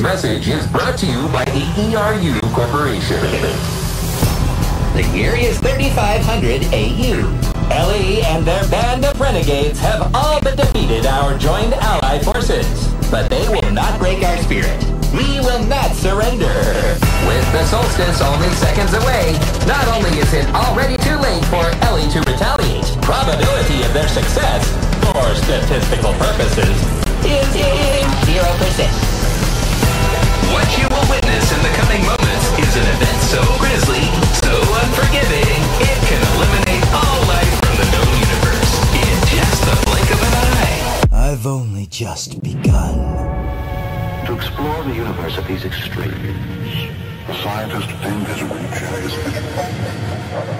This message is brought to you by the ERU Corporation. The year is 3500 AU. LE and their band of renegades have all but defeated our joined ally forces. But they will not break our spirit. We will not surrender. With the solstice only seconds away, not only is it already too late for LE to retaliate, probability of their success, for statistical purposes, is 0%. What you will witness in the coming moments is an event so grisly, so unforgiving, it can eliminate all life from the known universe in just the blink of an eye. I've only just begun. To explore the universe at these extremes, the scientist fingers reaches.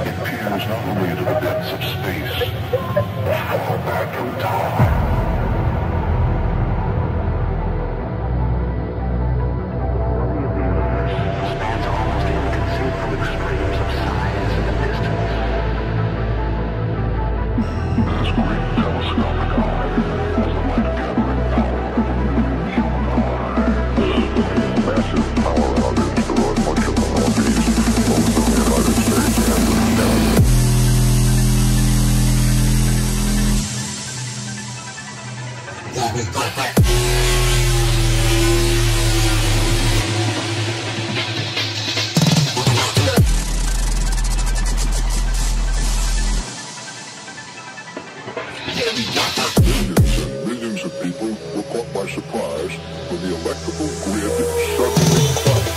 It peers not only into the depths of space, but far back in time. Millions of people were caught by surprise when the electrical grid suddenly collapsed.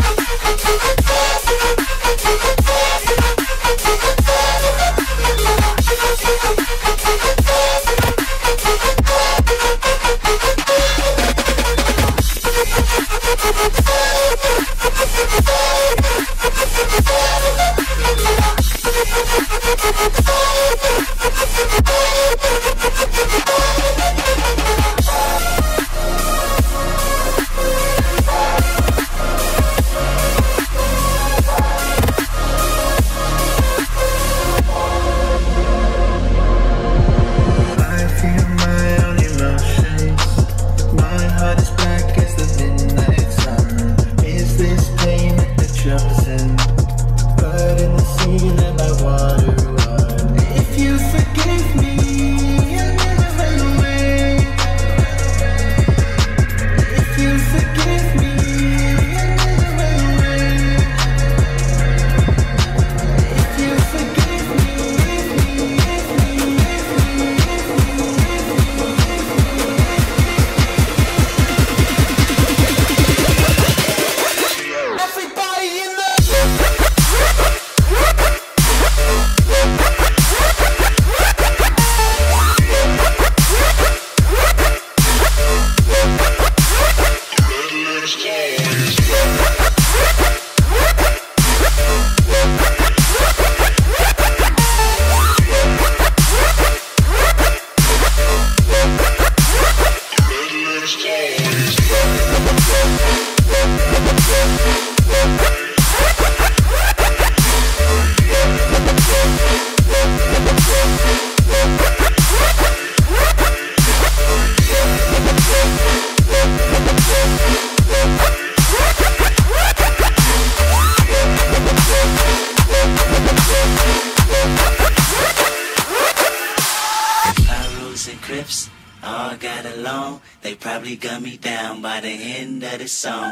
All got along, they probably got me down by the end of the song.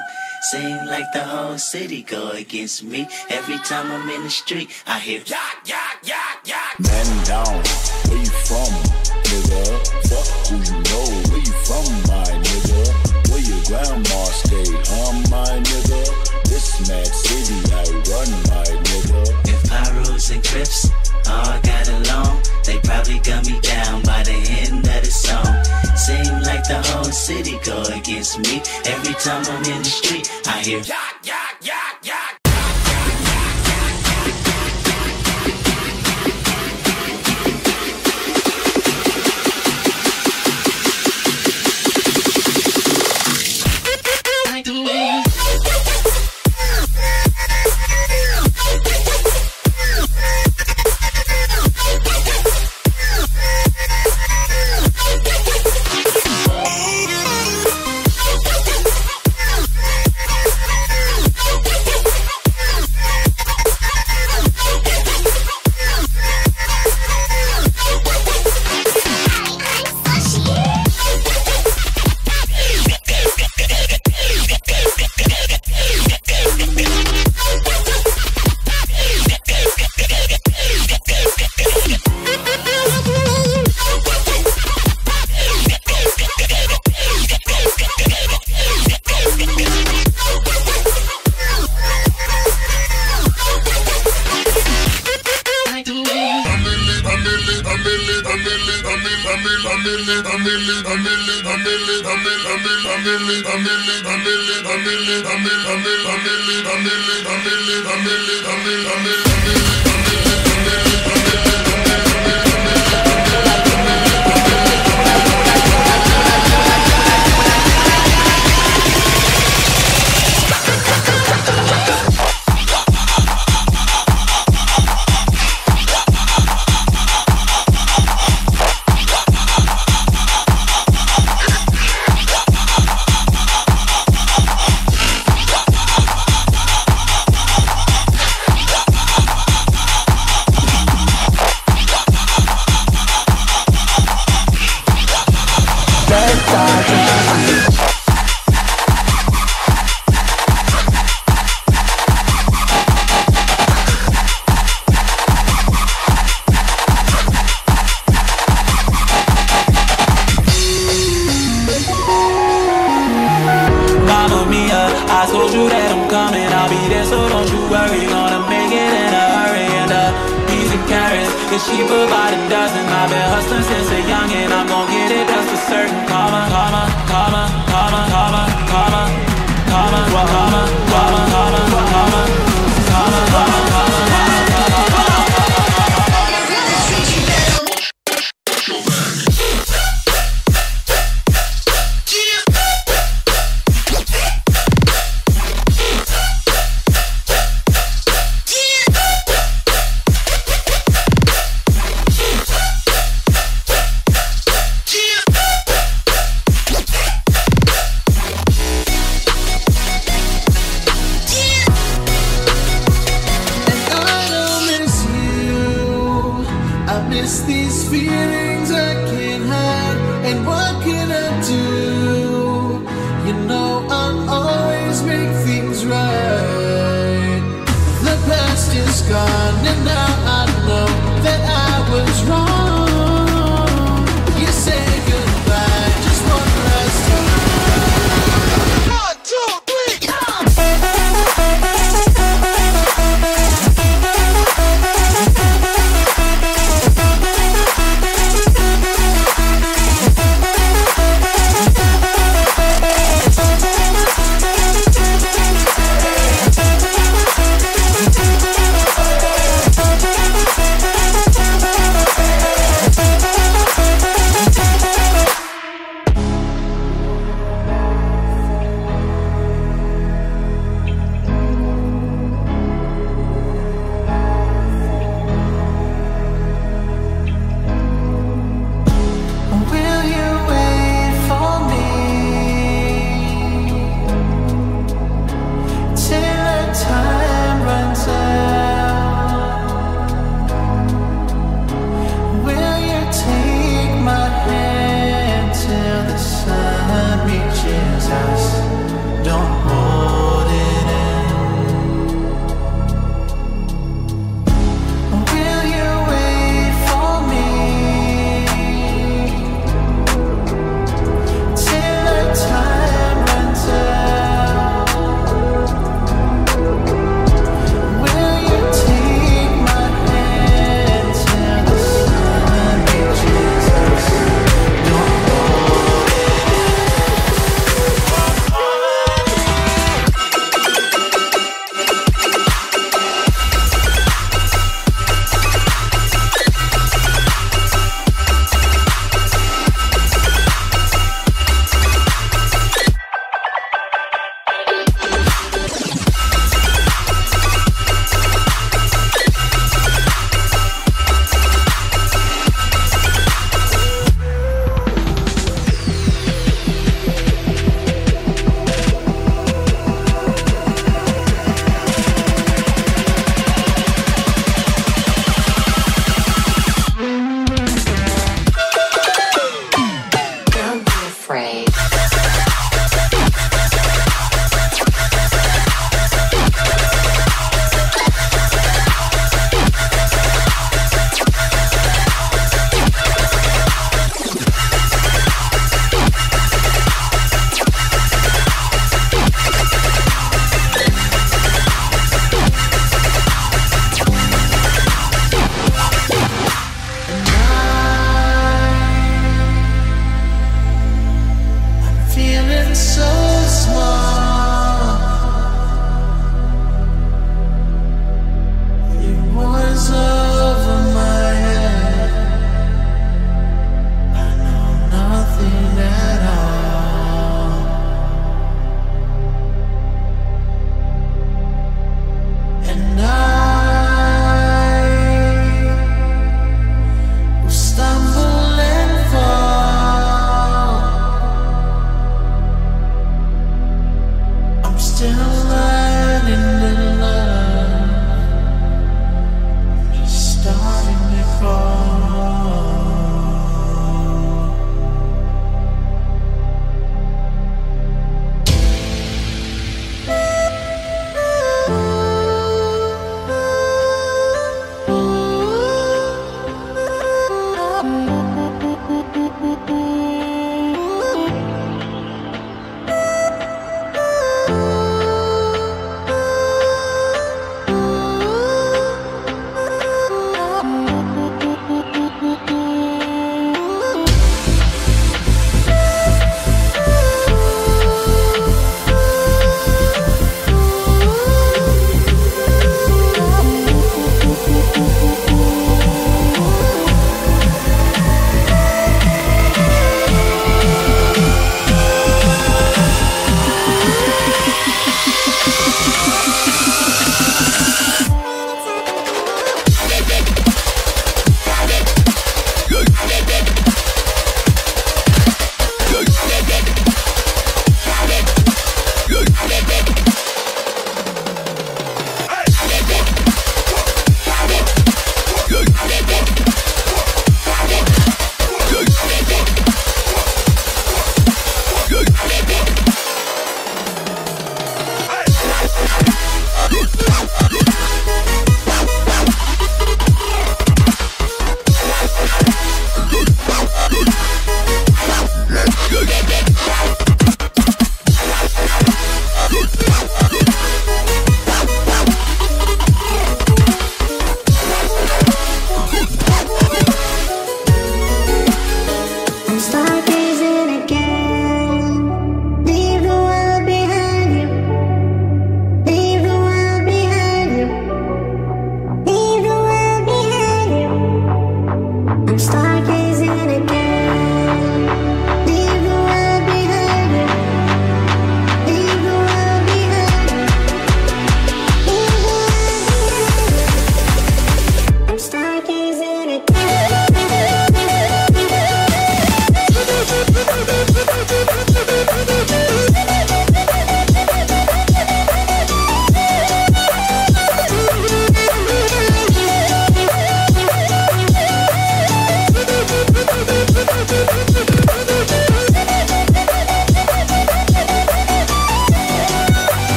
Seem like the whole city go against me. Every time I'm in the street, I hear yak, yak, yak, yak. Man down, where you from, nigga? Fuck who you know, where you from, my nigga? Where your grandma stayed, huh, my nigga? This mad city, I run, my nigga. If Pyrus and Crips all got along, they probably got me down by the end of the song. Seem like the whole city go against me. Every time I'm in the street, I hear yak, yak, yak, yak.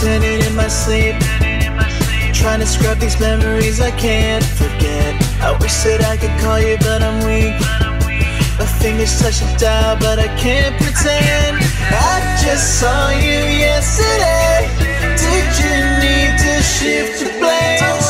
standing in my sleep, trying to scrub these memories I can't forget. I wish that I could call you, but I'm weak. My fingers touch the dial, but I can't pretend. I just saw you yesterday. Did you need to shift your blades?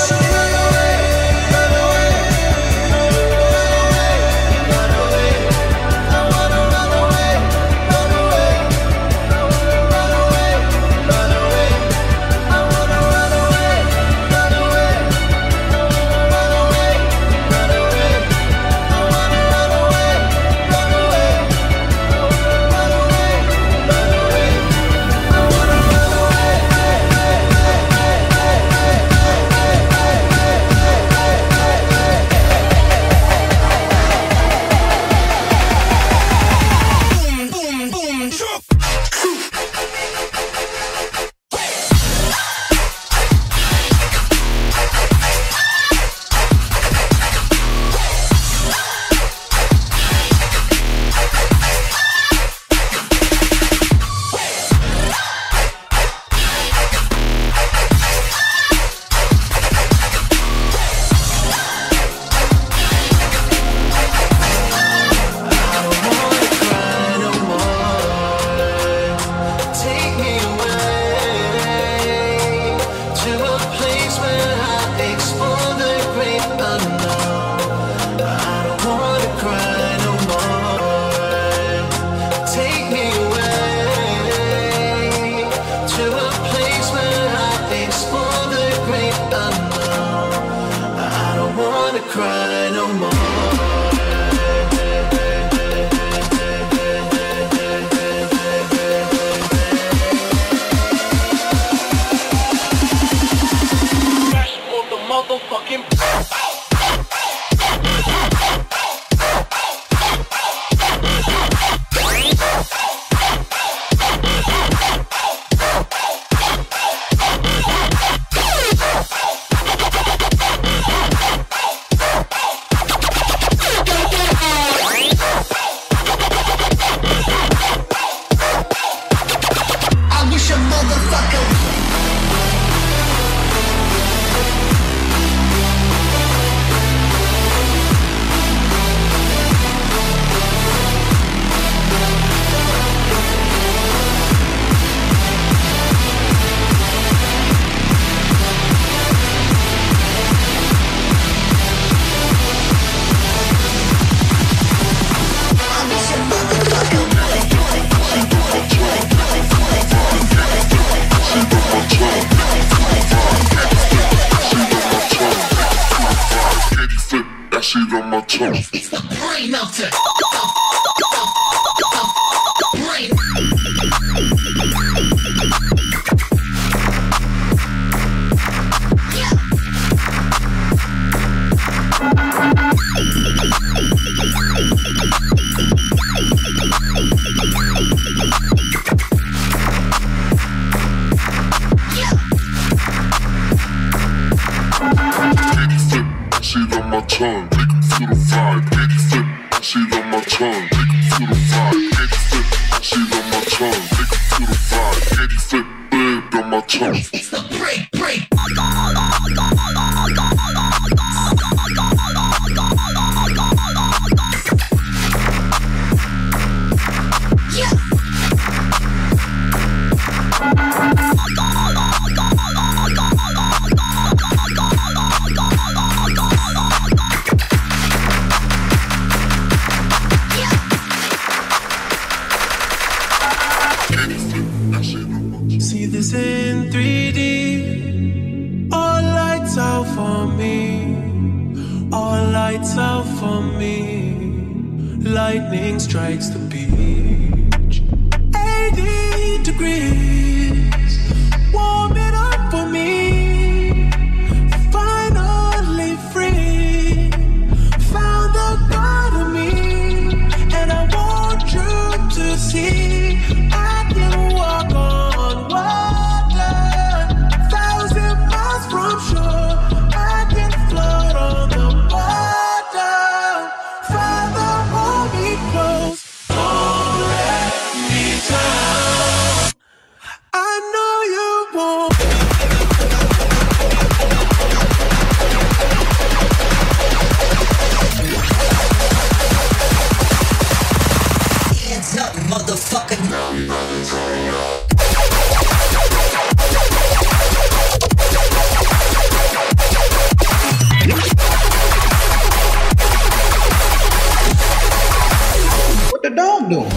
the dog doing?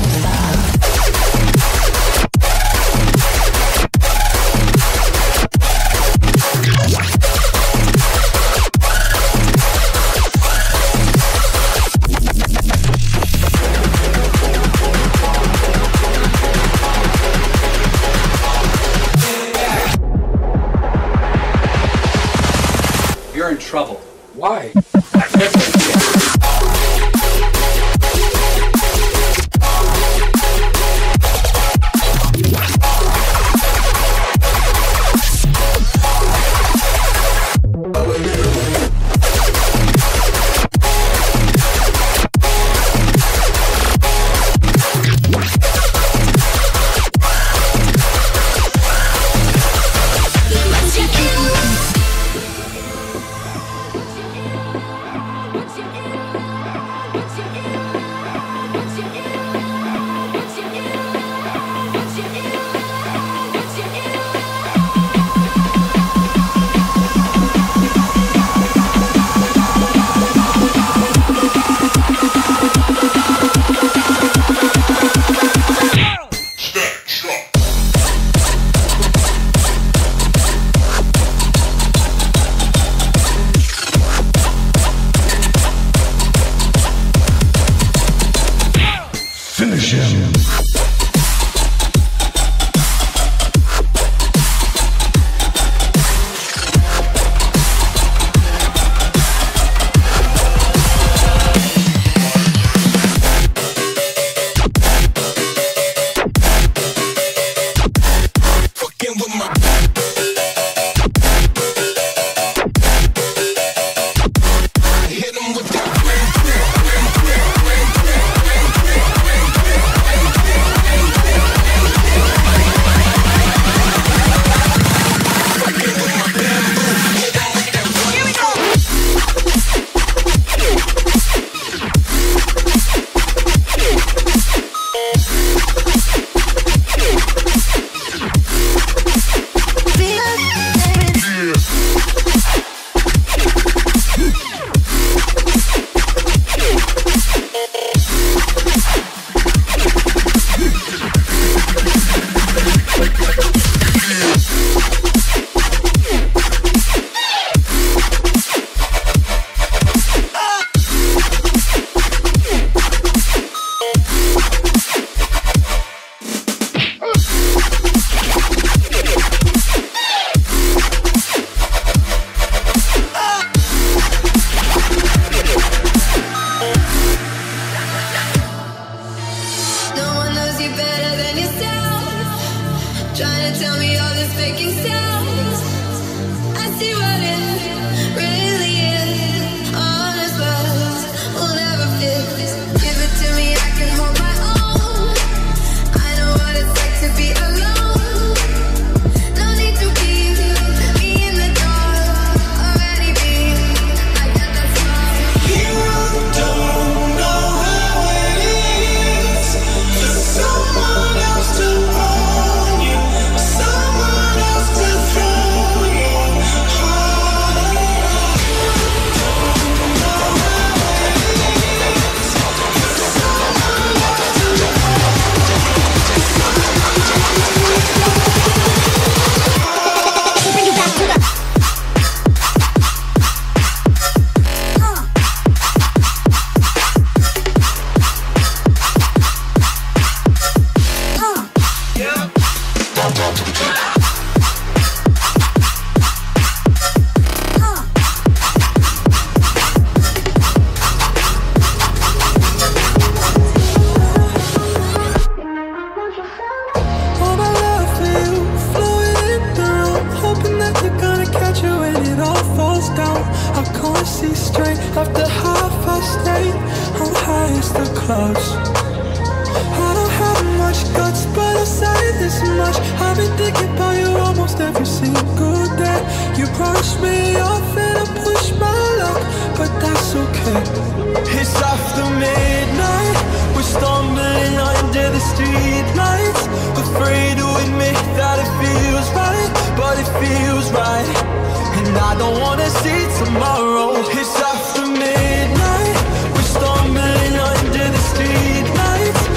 You're in trouble. Why? Finish him. Trying to tell me all this faking sounds. I see what it really is. Honest words will never fit. Give it to me, I can hold my own. I know what it's like to be alone. No need to be me in the dark. Already be, I got that song. You don't know how it is for someone else to. Straight after half past 8, I'm high as the clouds. I don't have much guts, but I'll say this much: I've been thinking about you almost every single day. You brush me off and I push my luck, but that's okay. It's after midnight, we're stumbling under the street lights, afraid to admit that it feels right, but it feels right, and I don't wanna see tomorrow. It's after midnight, we're stumbling under the street lights.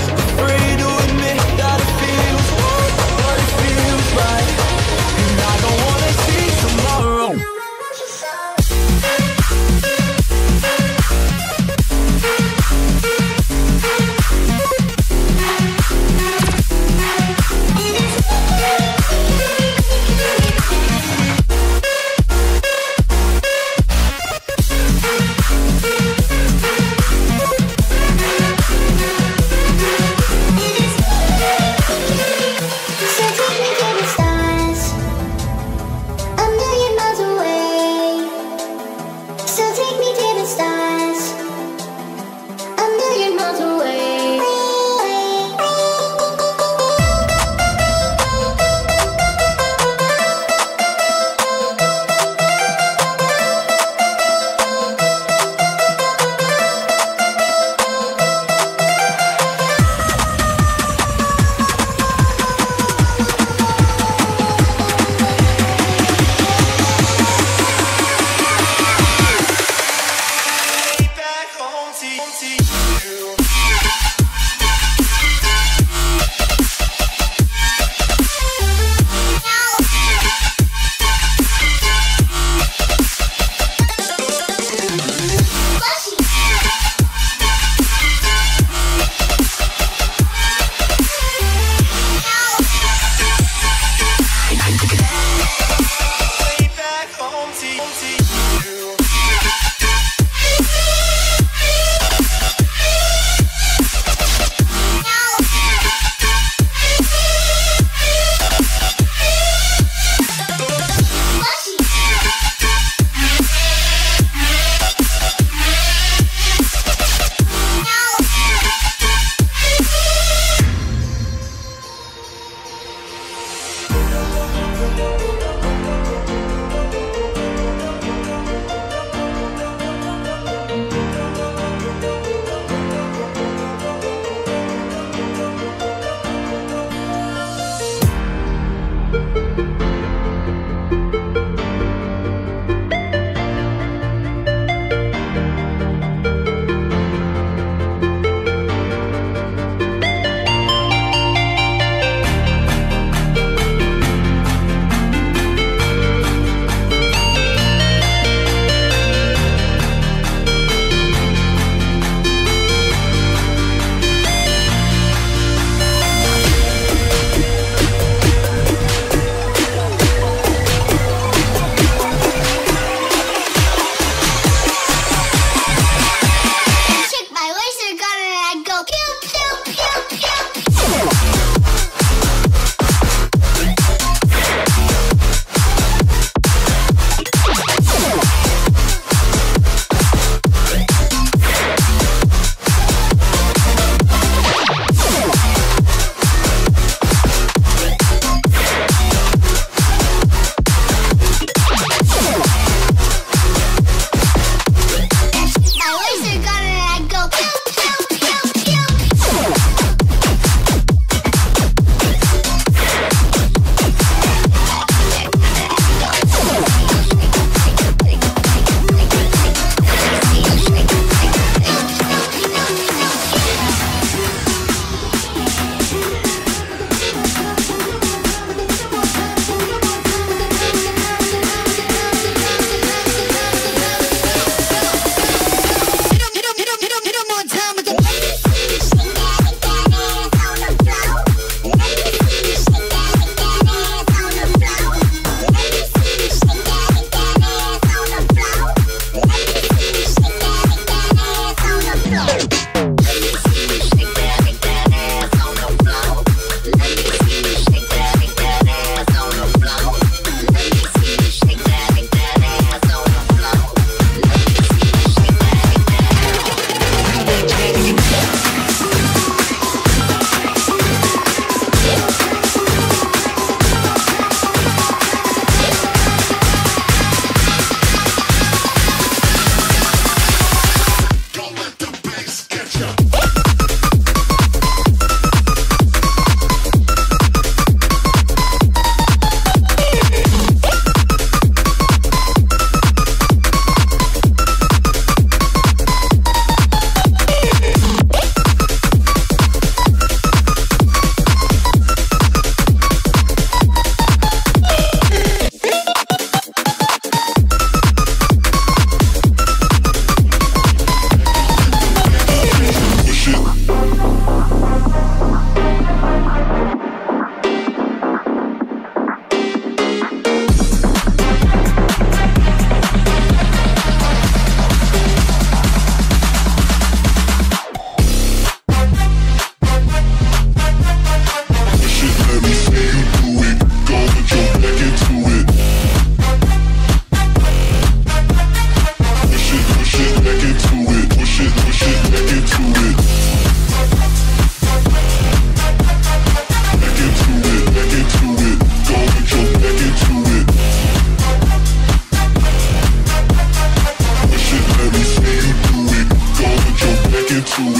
Maybe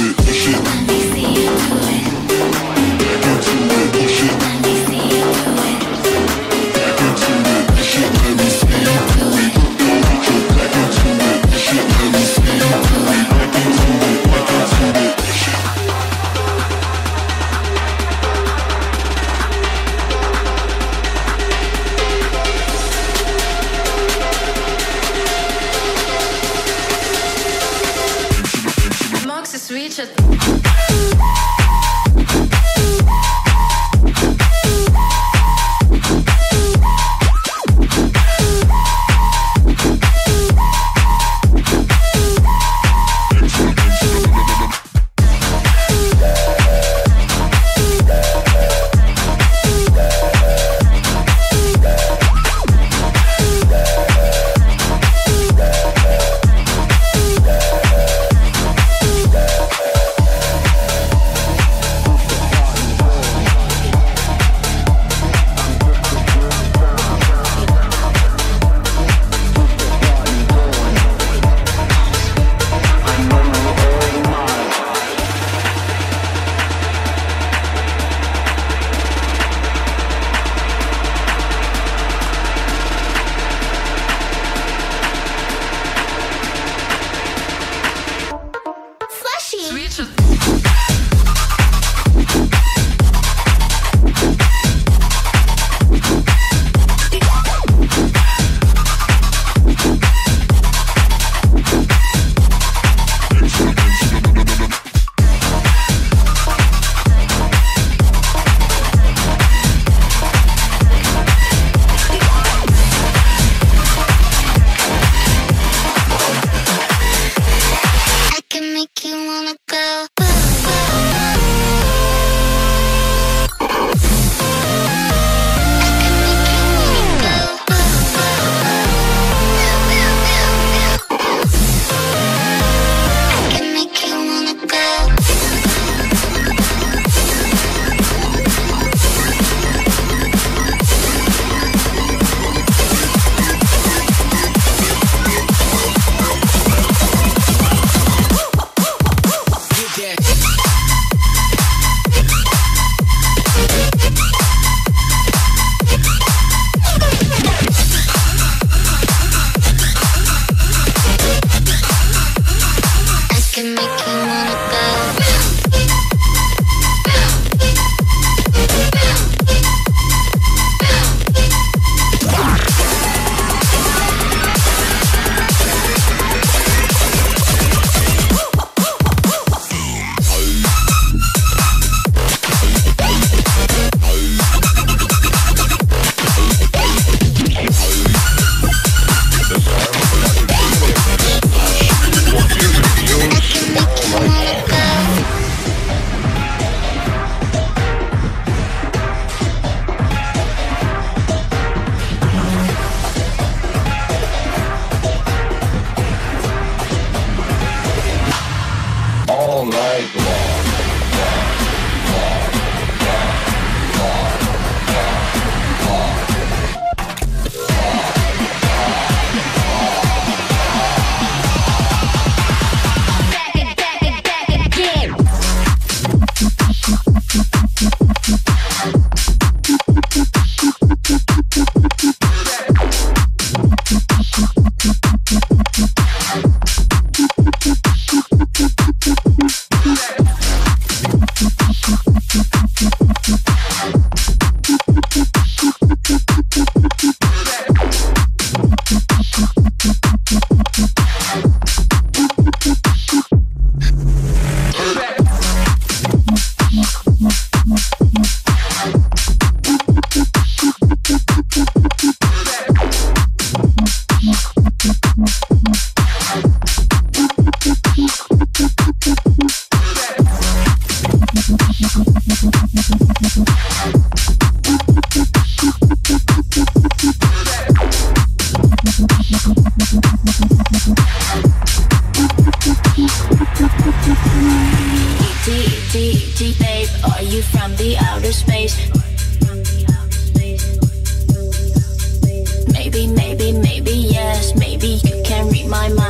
you can read my mind.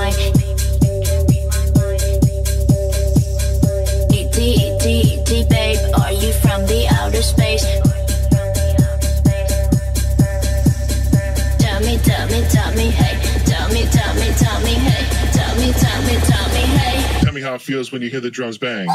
outer space. Tell me, hey. Tell me how it feels when you hear the drums bang.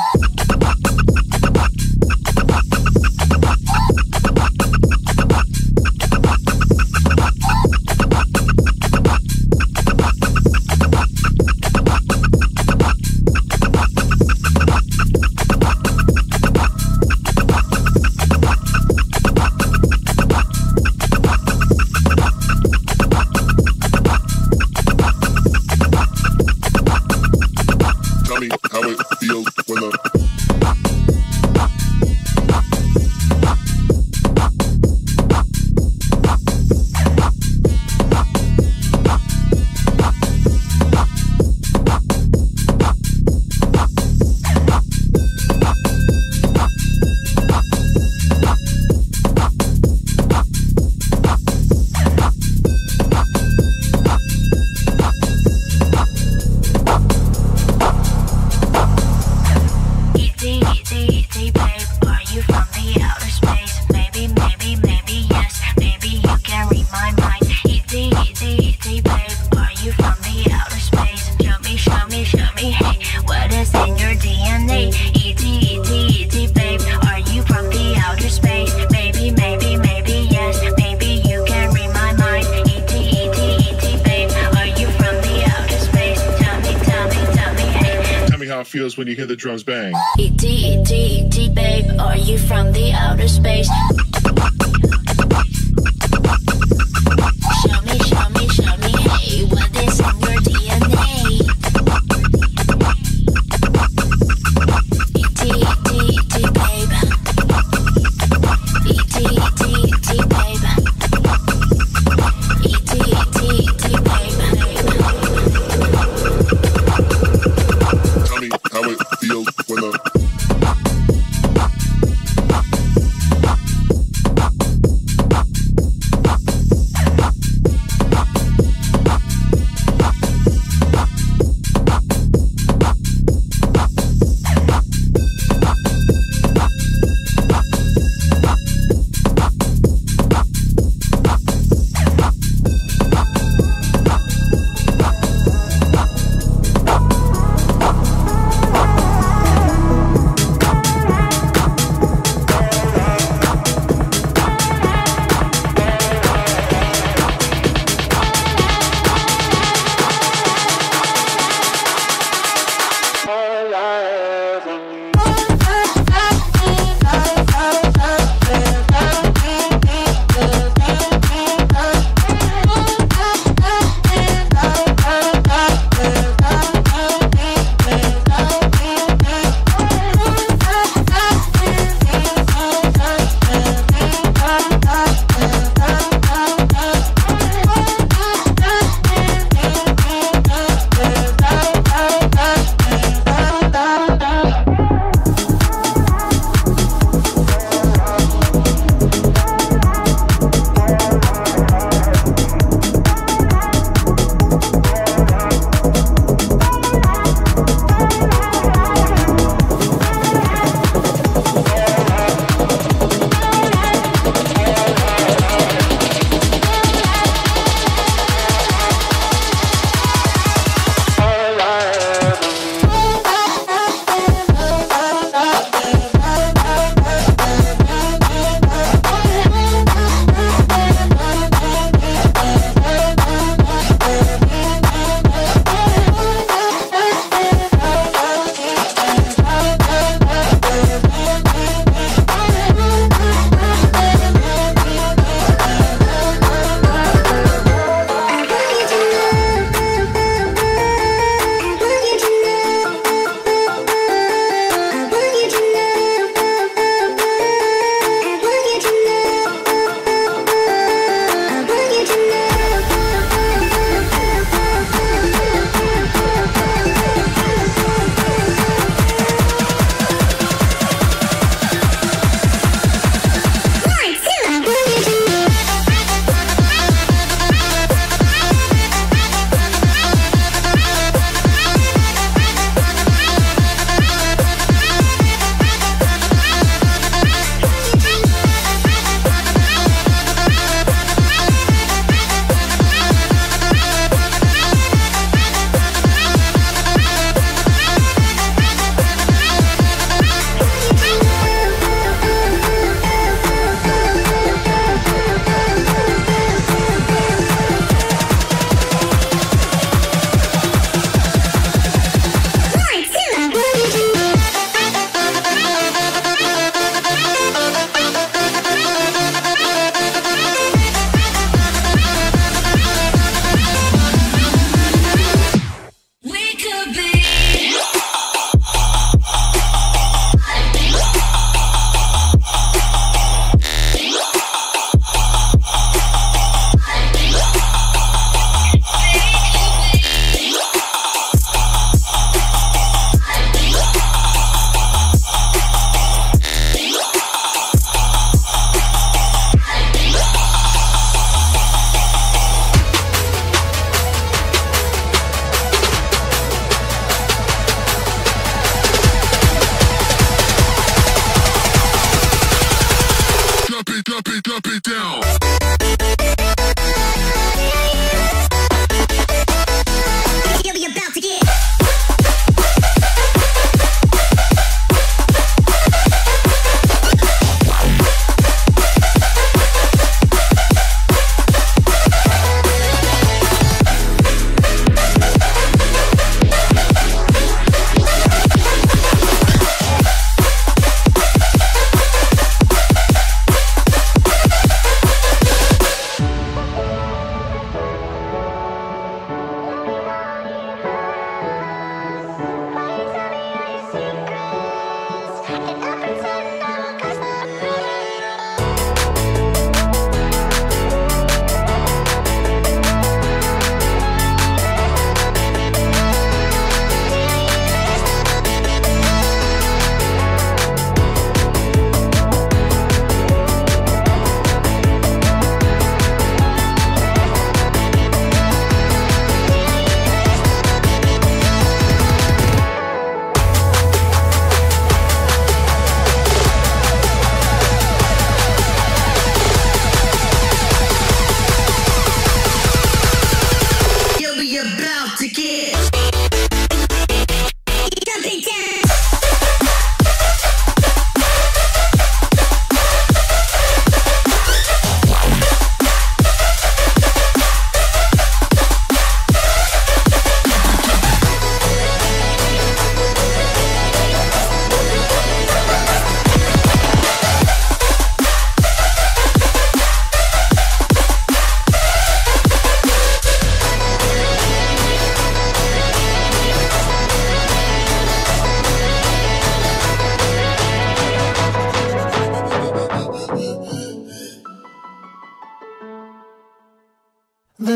Feels when you hear the drums bang. E-T, E-T, E-T, babe, are you from the outer space? Show me, hey, what is in your DNA? E-T, E-T, E-T, babe. E-T, E-T, E-T, babe. E-T, E-T, E-T, babe. Tell me how it feels when the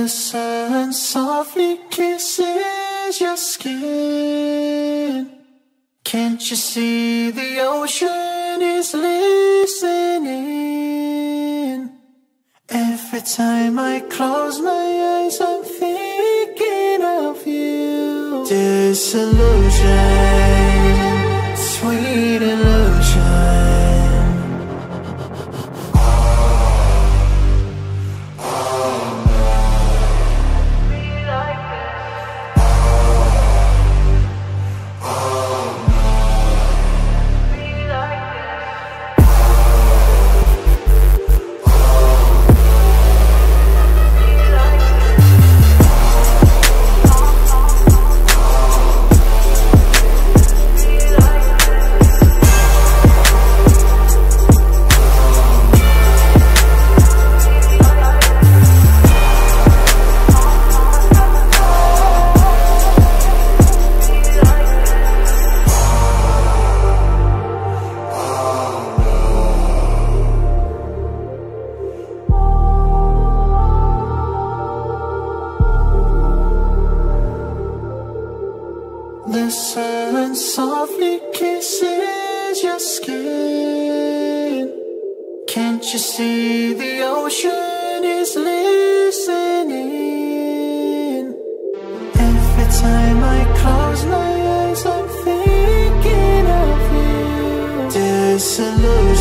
The sun softly kisses your skin. Can't you see the ocean is listening? Every time I close my eyes, I'm thinking of you. Disillusion, sweet illusion. The sun softly kisses your skin. Can't you see the ocean is listening? Every time I close my eyes, I'm thinking of you. Disillusion.